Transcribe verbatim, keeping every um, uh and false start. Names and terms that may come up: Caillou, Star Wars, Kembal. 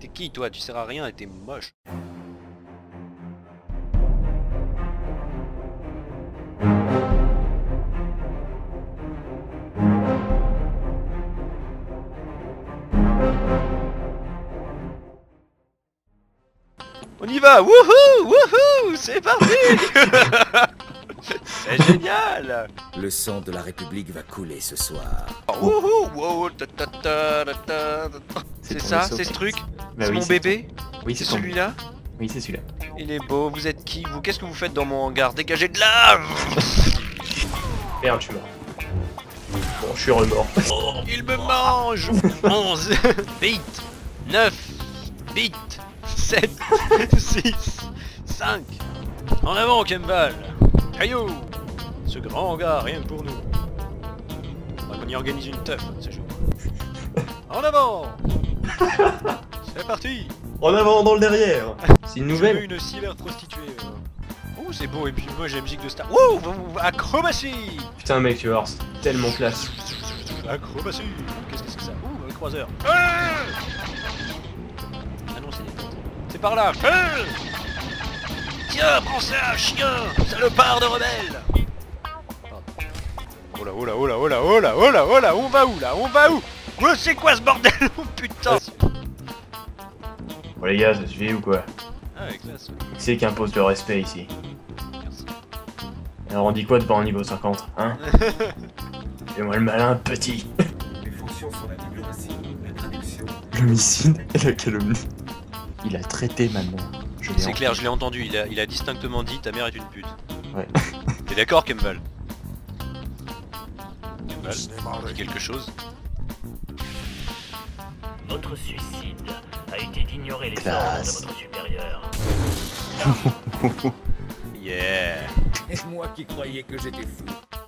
T'es qui toi? Tu sers à rien et t'es moche. On y va, wouhou, wouhou, c'est parti. C'est génial. Le sang de la République va couler ce soir. Oh, wouhou, wow, ta ta ta ta ta. C'est ça, c'est ce truc. Bah c'est oui, mon bébé. Oui, c'est celui-là. Oui, c'est celui-là. Il est beau, vous êtes qui? Vous, qu'est-ce que vous faites dans mon hangar? Dégagez de là. Merde, tu meurs. Bon, je suis remort. Oh, il me mange. onze, huit, neuf, huit, sept, six, cinq. En avant, Kembal. Caillou. Ce grand hangar, rien pour nous. On y organise une teuf, ce jour. En avant. C'est parti. En avant, dans le derrière. C'est une nouvelle. J'ai vu une cyber prostituée. Oh, c'est beau, et puis moi j'ai la musique de Star. Wow, acrobatie. Putain mec, tu vois, c'est tellement classe. Acrobatie. Qu'est-ce que c'est que ça? Ouh, le croiseur. Ah, ah non, c'est des potes. C'est par là. Ah, tiens, prends ça, chien. Salopard de rebelle. Oh là, oh là, oh là, oh là, oh là, oh là, oh là, on va où là? On va où? Oh, c'est quoi ce bordel? Oh putain! Bon les gars, ça suffit ou quoi? Ah, avec classe. C'est qu'impose le respect ici. Merci. Alors on dit quoi de pas en niveau cinquante, hein? Fais-moi le malin, petit. Les fonctions sont la diplomatie, la traduction, l'homicide et la calomnie. Il a traité ma mère. C'est clair, je l'ai entendu, il a, il a distinctement dit ta mère est une pute. Ouais. T'es d'accord, Kembal? Kembal, dis quelque chose. Votre suicide a été d'ignorer les ordres de votre supérieur. Yeah. C'est moi qui croyais que j'étais fou.